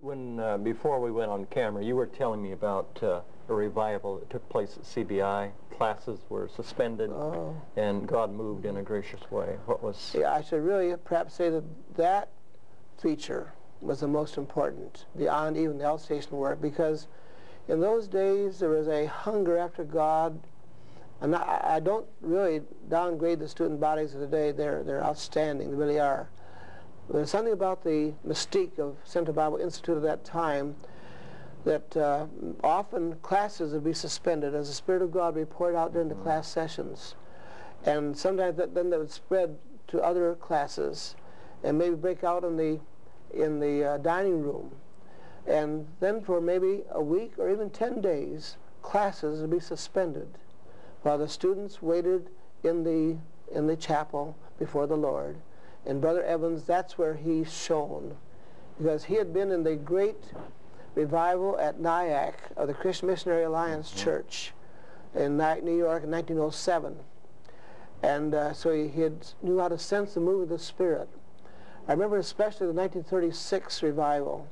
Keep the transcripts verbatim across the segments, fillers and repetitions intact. When uh, before we went on camera, you were telling me about uh, a revival that took place at C B I. Classes were suspended, oh. and God moved in a gracious way. What was? Yeah, I should really perhaps say that that feature was the most important, beyond even the outstation work, because in those days there was a hunger after God. And I, I don't really downgrade the student bodies of today. They're, they're outstanding. They really are. There's something about the mystique of Central Bible Institute at that time that uh, often classes would be suspended as the Spirit of God would be poured out during the mm-hmm. class sessions. And sometimes that, then that would spread to other classes and maybe break out in the, in the uh, dining room. And then for maybe a week or even ten days, classes would be suspended while the students waited in the, in the chapel before the Lord. And Brother Evans, that's where he shone, because he had been in the great revival at Nyack of the Christian Missionary Alliance mm-hmm. Church in Nyack, New York in nineteen oh seven. And uh, so he, he had knew how to sense the move of the Spirit. I remember especially the nineteen thirty-six revival.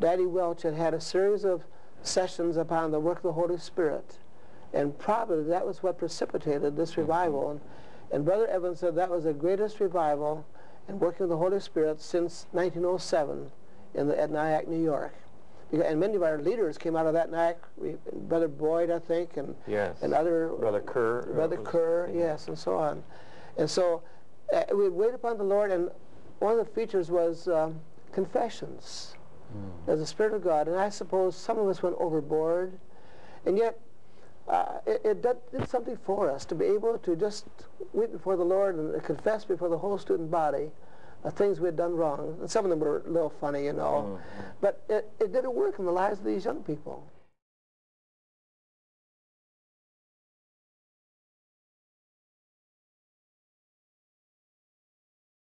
Daddy Welch had had a series of sessions upon the work of the Holy Spirit. And probably that was what precipitated this revival. And, and Brother Evans said that was the greatest revival and working of the Holy Spirit since nineteen oh seven in the, at Nyack, New York. And many of our leaders came out of that Nyack. We, Brother Boyd, I think, and, yes. and other... Brother Kerr. Brother Kerr, yeah. yes, and so on. And so uh, we waited upon the Lord, and one of the features was um, confessions mm. as the Spirit of God. And I suppose some of us went overboard, and yet Uh, it, it did, did something for us to be able to just weep before the Lord and confess before the whole student body uh, things we had done wrong. And some of them were a little funny, you know. Mm-hmm. But it, it did a work in the lives of these young people.